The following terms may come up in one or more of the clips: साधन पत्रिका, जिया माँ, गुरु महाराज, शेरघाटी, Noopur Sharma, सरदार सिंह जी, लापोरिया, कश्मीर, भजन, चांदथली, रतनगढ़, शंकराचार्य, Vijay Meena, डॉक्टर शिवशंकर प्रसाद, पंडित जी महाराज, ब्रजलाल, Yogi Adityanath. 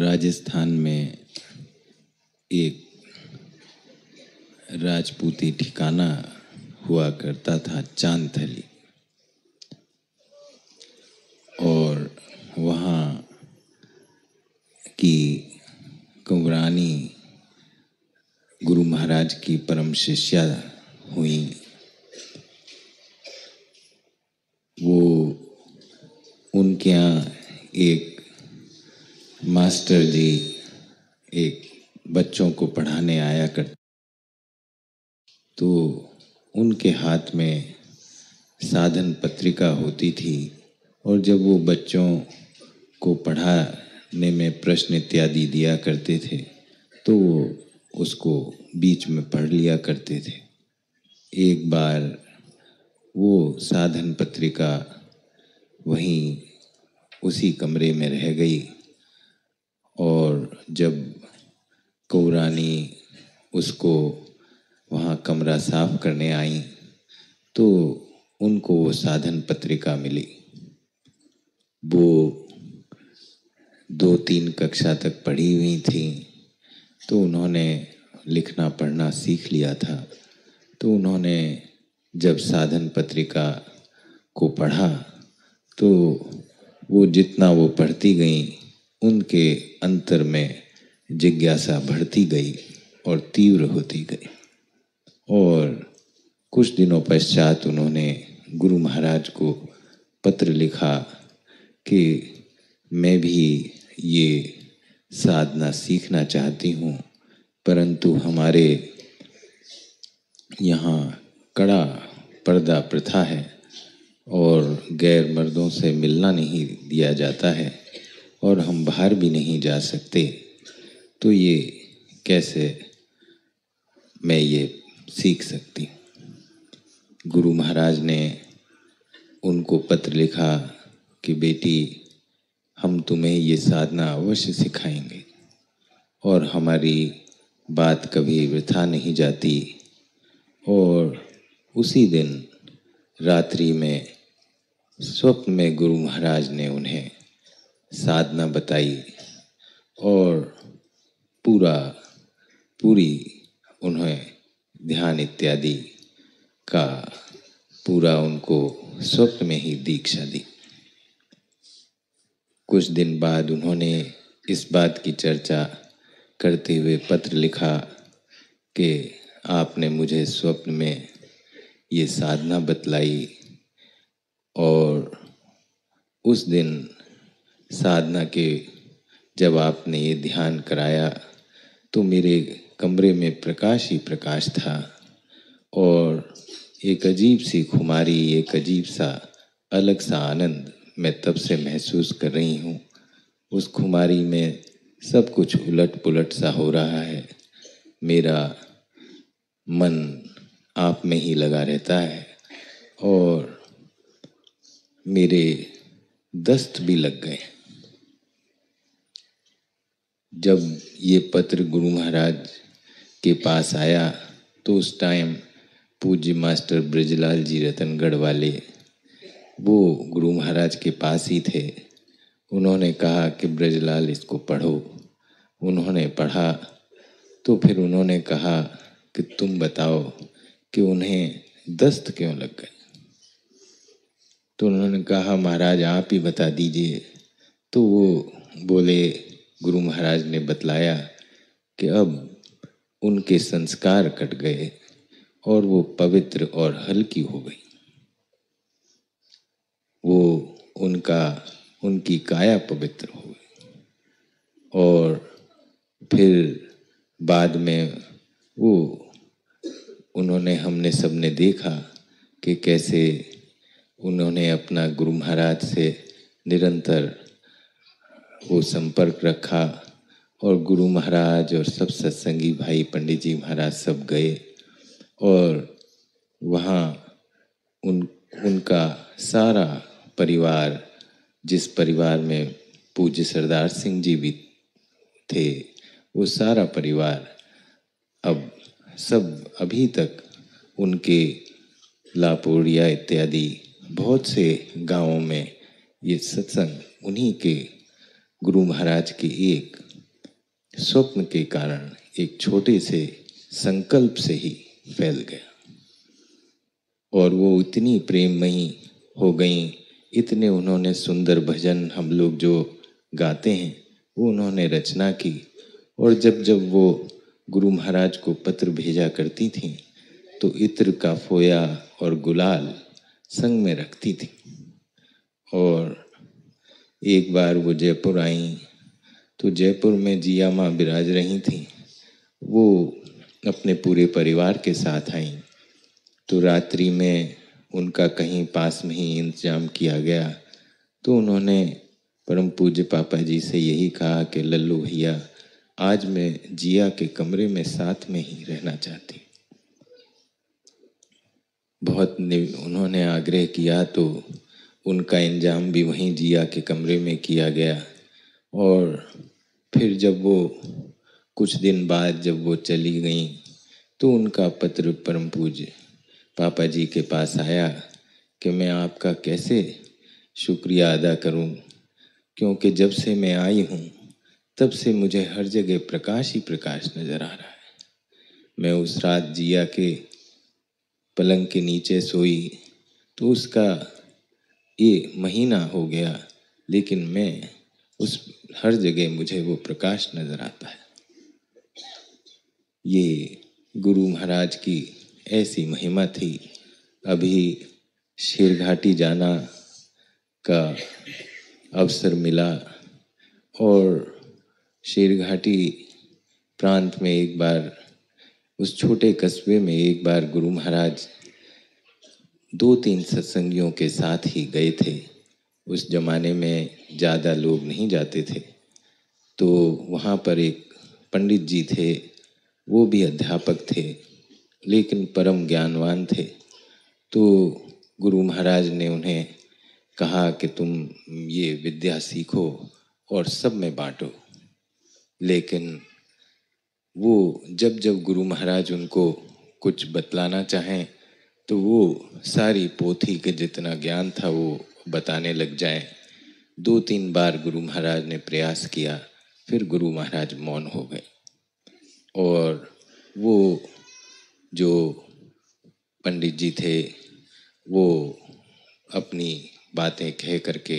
राजस्थान में एक राजपूती ठिकाना हुआ करता था चांदथली, और वहाँ की कुंवरानी गुरु महाराज की परम शिष्या हुई। वो उनके यहाँ एक मास्टर जी एक बच्चों को पढ़ाने आया करते, तो उनके हाथ में साधन पत्रिका होती थी, और जब वो बच्चों को पढ़ाने में प्रश्न इत्यादि दिया करते थे तो वो उसको बीच में पढ़ लिया करते थे। एक बार वो साधन पत्रिका वहीं उसी कमरे में रह गई, और जब कुंवरानी उसको वहाँ कमरा साफ करने आई तो उनको वो साधन पत्रिका मिली। वो 2-3 कक्षा तक पढ़ी हुई थी, तो उन्होंने लिखना पढ़ना सीख लिया था। तो उन्होंने जब साधन पत्रिका को पढ़ा तो वो जितना वो पढ़ती गईं उनके अंतर में जिज्ञासा बढ़ती गई और तीव्र होती गई, और कुछ दिनों पश्चात उन्होंने गुरु महाराज को पत्र लिखा कि मैं भी ये साधना सीखना चाहती हूँ, परंतु हमारे यहाँ कड़ा पर्दा प्रथा है और गैर मर्दों से मिलना नहीं दिया जाता है, और हम बाहर भी नहीं जा सकते, तो ये कैसे मैं ये सीख सकती। गुरु महाराज ने उनको पत्र लिखा कि बेटी, हम तुम्हें ये साधना अवश्य सिखाएंगे और हमारी बात कभी व्यर्थ नहीं जाती। और उसी दिन रात्रि में स्वप्न में गुरु महाराज ने उन्हें साधना बताई, और पूरी उन्हें ध्यान इत्यादि का पूरा उनको स्वप्न में ही दीक्षा दी। कुछ दिन बाद उन्होंने इस बात की चर्चा करते हुए पत्र लिखा कि आपने मुझे स्वप्न में ये साधना बतलाई, और उस दिन साधना के जब आपने ये ध्यान कराया तो मेरे कमरे में प्रकाश ही प्रकाश था, और एक अजीब सी खुमारी, एक अजीब सा अलग सा आनंद मैं तब से महसूस कर रही हूँ। उस खुमारी में सब कुछ उलट पुलट सा हो रहा है, मेरा मन आप में ही लगा रहता है, और मेरे दस्त भी लग गए। जब ये पत्र गुरु महाराज के पास आया तो उस टाइम पूज्य मास्टर ब्रजलाल जी रतनगढ़ वाले वो गुरु महाराज के पास ही थे। उन्होंने कहा कि ब्रजलाल, इसको पढ़ो। उन्होंने पढ़ा तो फिर उन्होंने कहा कि तुम बताओ कि उन्हें दस्त क्यों लग गए। तो उन्होंने कहा महाराज आप ही बता दीजिए। तो वो बोले, गुरु महाराज ने बतलाया कि अब उनके संस्कार कट गए और वो पवित्र और हल्की हो गई। वो उनकी काया पवित्र हो गई, और फिर बाद में वो हमने सबने देखा कि कैसे उन्होंने अपना गुरु महाराज से निरंतर वो संपर्क रखा, और गुरु महाराज और सब सत्संगी भाई पंडित जी महाराज सब गए, और वहाँ उनका सारा परिवार, जिस परिवार में पूज्य सरदार सिंह जी भी थे, वो सारा परिवार अब सब अभी तक उनके लापोरिया इत्यादि बहुत से गांवों में ये सत्संग उन्हीं के गुरु महाराज की एक स्वप्न के कारण एक छोटे से संकल्प से ही फैल गया और वो इतनी प्रेममयी हो गई, इतने उन्होंने सुंदर भजन हम लोग जो गाते हैं वो उन्होंने रचना की। और जब जब वो गुरु महाराज को पत्र भेजा करती थीं तो इत्र का फोया और गुलाल संग में रखती थीं। और एक बार वो जयपुर आईं तो जयपुर में जिया माँ विराज रही थीं, वो अपने पूरे परिवार के साथ आईं तो रात्रि में उनका कहीं पास में ही इंतजाम किया गया। तो उन्होंने परम पूज्य पापा जी से यही कहा कि लल्लू भैया, आज मैं जिया के कमरे में साथ में ही रहना चाहती। बहुत उन्होंने आग्रह किया तो उनका इंतजाम भी वहीं जिया के कमरे में किया गया। और फिर जब वो कुछ दिन बाद जब वो चली गईं तो उनका पत्र परम पूज्य पापा जी के पास आया कि मैं आपका कैसे शुक्रिया अदा करूं, क्योंकि जब से मैं आई हूं तब से मुझे हर जगह प्रकाश ही प्रकाश नज़र आ रहा है। मैं उस रात जिया के पलंग के नीचे सोई तो उसका ये महीना हो गया, लेकिन मैं उस हर जगह मुझे वो प्रकाश नज़र आता है। ये गुरु महाराज की ऐसी महिमा थी। अभी शेरघाटी जाना का अवसर मिला और शेरघाटी प्रांत में एक बार, उस छोटे कस्बे में एक बार गुरु महाराज 2-3 सत्संगियों के साथ ही गए थे। उस जमाने में ज़्यादा लोग नहीं जाते थे। तो वहाँ पर एक पंडित जी थे, वो भी अध्यापक थे लेकिन परम ज्ञानवान थे। तो गुरु महाराज ने उन्हें कहा कि तुम ये विद्या सीखो और सब में बांटो। लेकिन वो जब जब गुरु महाराज उनको कुछ बतलाना चाहें तो वो सारी पोथी के जितना ज्ञान था वो बताने लग जाएं। 2-3 बार गुरु महाराज ने प्रयास किया, फिर गुरु महाराज मौन हो गए। और वो जो पंडित जी थे वो अपनी बातें कह करके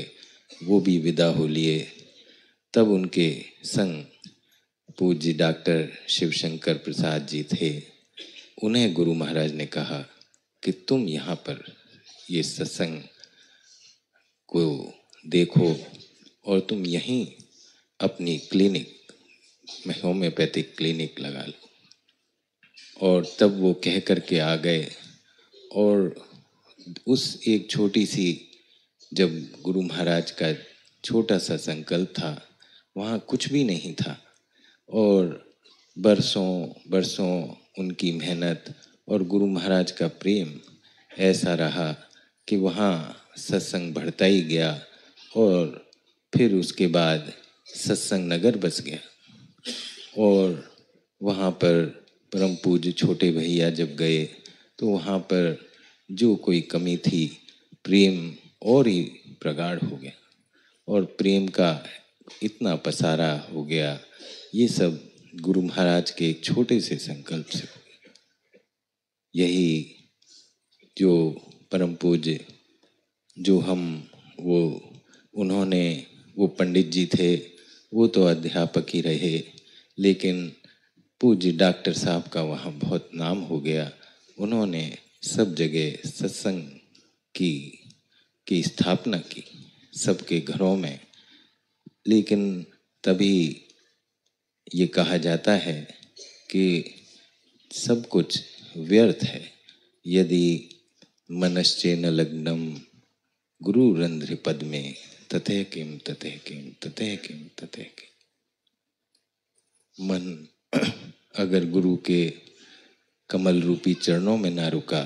वो भी विदा हो लिए। तब उनके संग पूज्य डॉक्टर शिवशंकर प्रसाद जी थे। उन्हें गुरु महाराज ने कहा कि तुम यहाँ पर ये सत्संग को देखो और तुम यहीं अपनी क्लिनिक, होम्योपैथिक क्लिनिक लगा लो। और तब वो कह कर के आ गए। और उस एक छोटी सी, जब गुरु महाराज का छोटा सा संकल्प था, वहाँ कुछ भी नहीं था और बरसों बरसों उनकी मेहनत और गुरु महाराज का प्रेम ऐसा रहा कि वहाँ सत्संग बढ़ता ही गया। और फिर उसके बाद सत्संग नगर बस गया। और वहाँ पर परम पूज्य छोटे भैया जब गए तो वहाँ पर जो कोई कमी थी, प्रेम और ही प्रगाढ़ हो गया और प्रेम का इतना पसारा हो गया। ये सब गुरु महाराज के एक छोटे से संकल्प से हो गया। यही जो परम पूज्य जो हम वो उन्होंने, वो पंडित जी थे वो तो अध्यापक ही रहे, लेकिन पूज्य डॉक्टर साहब का वहाँ बहुत नाम हो गया। उन्होंने सब जगह सत्संग की स्थापना की, सबके घरों में। लेकिन तभी ये कहा जाता है कि सब कुछ व्यर्थ है यदि मनश्चेन लग्नम गुरु रंध्र पद में ततः किम ततः किम ततः किम ततः किम। मन अगर गुरु के कमल रूपी चरणों में ना रुका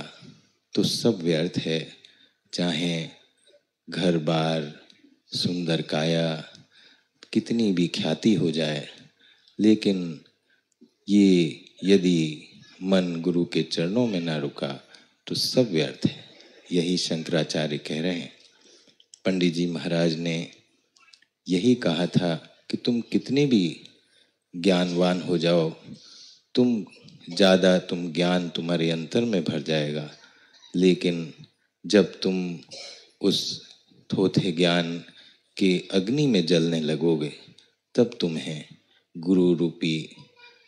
तो सब व्यर्थ है, चाहे घर बार, सुंदर काया, कितनी भी ख्याति हो जाए। लेकिन ये यदि मन गुरु के चरणों में ना रुका तो सब व्यर्थ है। यही शंकराचार्य कह रहे हैं। पंडित जी महाराज ने यही कहा था कि तुम कितने भी ज्ञानवान हो जाओ, तुम ज्ञान तुम्हारे अंतर में भर जाएगा। लेकिन जब तुम उस थोथे ज्ञान के अग्नि में जलने लगोगे, तब तुम्हें गुरु रूपी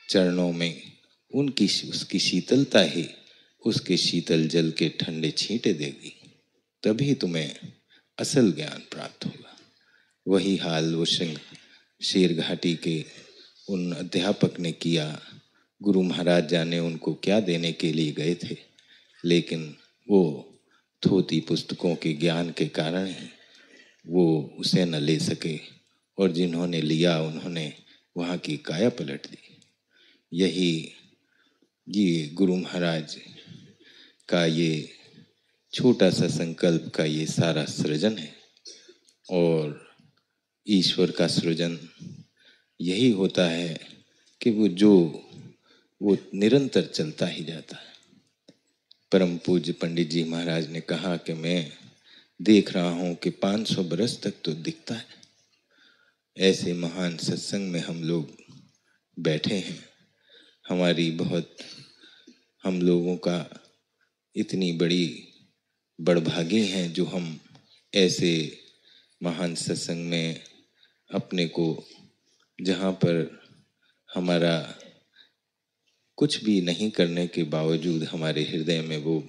चरणों में उसकी शीतलता ही उसके शीतल जल के ठंडे छींटे देगी। तभी तुम्हें असल ज्ञान प्राप्त होगा। वही हाल वो शेरघाटी के उन अध्यापक ने किया। गुरु महाराज जाने उनको क्या देने के लिए गए थे, लेकिन वो थोती पुस्तकों के ज्ञान के कारण ही वो उसे न ले सके, और जिन्होंने लिया उन्होंने वहाँ की काया पलट दी। यही ये गुरु महाराज का ये छोटा सा संकल्प का ये सारा सृजन है, और ईश्वर का सृजन यही होता है कि वो निरंतर चलता ही जाता है। परम पूज्य पंडित जी महाराज ने कहा कि मैं देख रहा हूँ कि 500 बरस तक तो दिखता है। ऐसे महान सत्संग में हम लोग बैठे हैं। हम लोगों का इतनी बड़ी बड़भागी हैं जो हम ऐसे महान सत्संग में अपने को, जहाँ पर हमारा कुछ भी नहीं करने के बावजूद हमारे हृदय में वो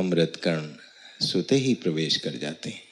अमृत कण स्वतः ही प्रवेश कर जाते हैं।